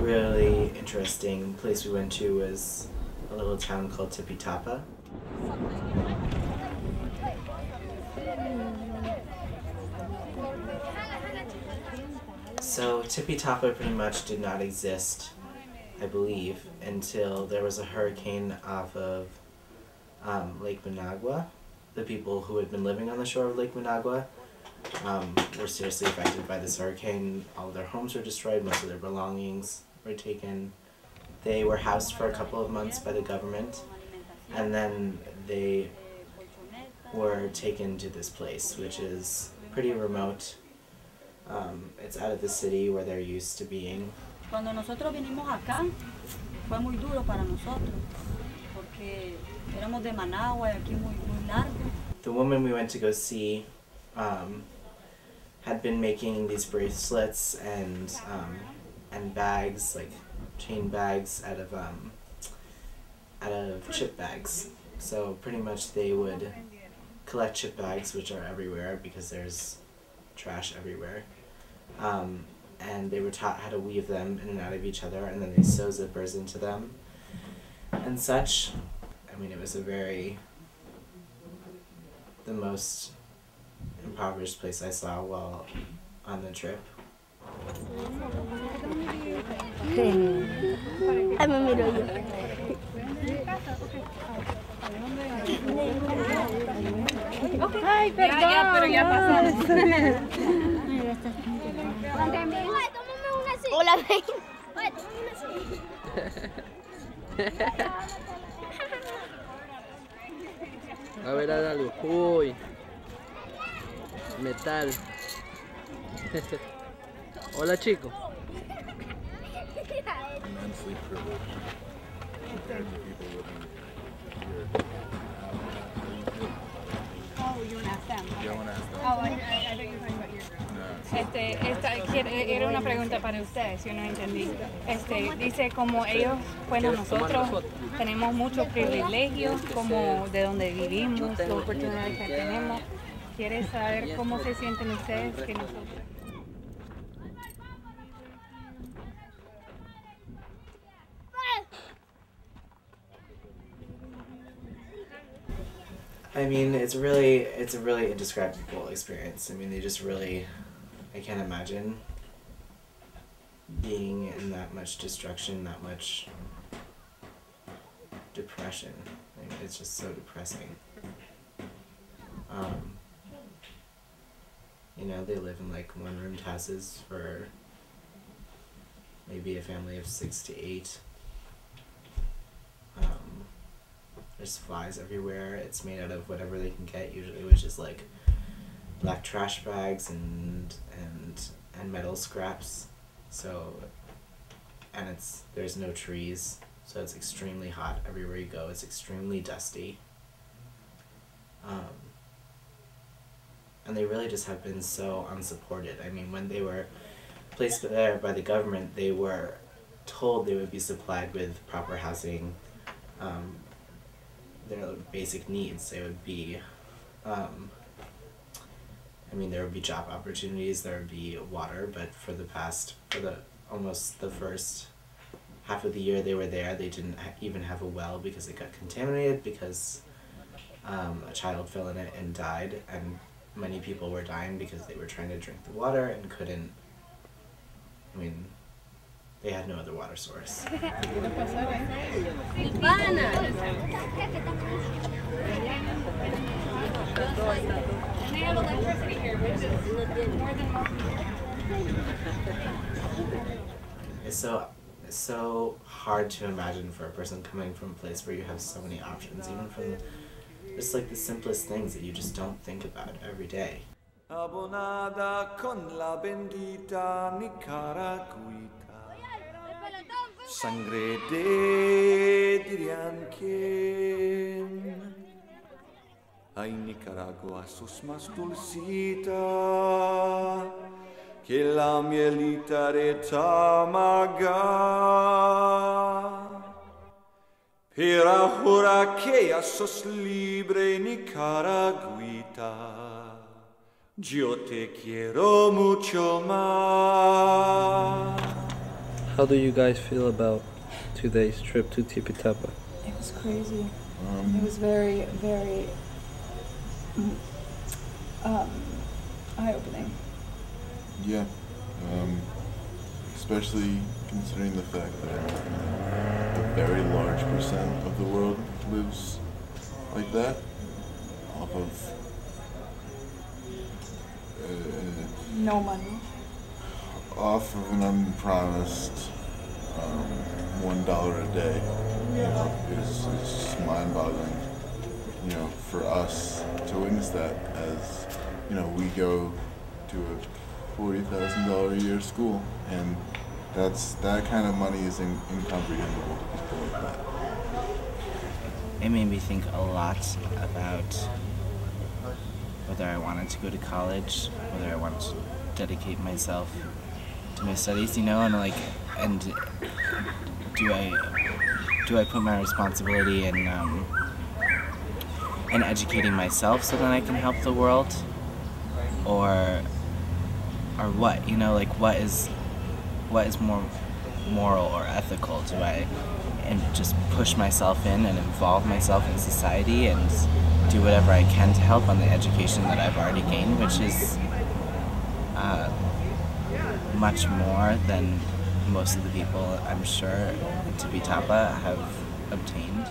really interesting place we went to was a little town called Tipitapa. So Tipitapa pretty much did not exist, I believe, until there was a hurricane off of Lake Managua. The people who had been living on the shore of Lake Managua were seriously affected by this hurricane. All of their homes were destroyed, most of their belongings were taken. They were housed for a couple of months by the government, and then they were taken to this place, which is pretty remote. It's out of the city where they're used to being. Cuando nosotros vinimos acá, fue muy duro para nosotros, porque éramos de Managua y aquí muy largo. The woman we went to go see had been making these bracelets and bags, like chain bags, out of chip bags. So pretty much they would collect chip bags, which are everywhere because there's trash everywhere. And they were taught how to weave them in and out of each other, and then they sew zippers into them and such. I mean, it was the most impoverished place I saw while on the trip. Ay, perdón. Hola, a ver, haz algo. Uy, metal. Hola, chico. Immensely privileged compared to people living here. Oh, you want to ask them? Yeah, I want to ask them. Oh, I thought you were talking about your girl. Era una pregunta para ustedes, yo no entendí. Dice como ellos, bueno, nosotros tenemos muchos privilegios, como de donde vivimos, las oportunidades que tenemos. ¿Quieres saber cómo se sienten ustedes que nosotros? I mean, it's a really indescribable experience. I mean, they just really, I can't imagine being in that much destruction, that much depression. I mean, it's just so depressing. You know, they live in like one-roomed houses for maybe a family of 6 to 8. There's flies everywhere. It's made out of whatever they can get usually, which is like black trash bags and metal scraps. So, and there's no trees, so it's extremely hot everywhere you go. It's extremely dusty. And they really just have been so unsupported. I mean, when they were placed there by the government, they were told they would be supplied with proper housing, their basic needs. They would be, I mean, there would be job opportunities, there would be water, but for almost the first half of the year they were there, they didn't even have a well because it got contaminated because a child fell in it and died, and many people were dying because they were trying to drink the water and couldn't. I mean, they had no other water source. They have electricity here, which is more than normal. It's so hard to imagine for a person coming from a place where you have so many options, even from just like the simplest things that you just don't think about every day. Abonada con la bendita Nicaragua. Sangre de Dirianquén. Ay, Nicaragua, sos más dulcita que la mielita de Tamaga. Pero jura que ya sos libre, Nicaragüita. Yo te quiero mucho más. How do you guys feel about today's trip to Tipitapa? It was crazy. It was very, very eye-opening. Yeah, especially considering the fact that a very large percent of the world lives like that, off of no money, off of an unpromised $1 a day. Yeah. It's just mind-boggling, you know, for us to witness that, as you know, we go to a $40,000 a year school, and that kind of money is incomprehensible to people like that. It made me think a lot about whether I wanted to go to college, whether I wanted to dedicate myself to my studies, you know, and like, and do I put my responsibility in educating myself so that I can help the world, or what, you know, like what is more moral or ethical? Do I just push myself in and involve myself in society and do whatever I can to help on the education that I've already gained, which is much more than most of the people, I'm sure, in Tipitapa have obtained.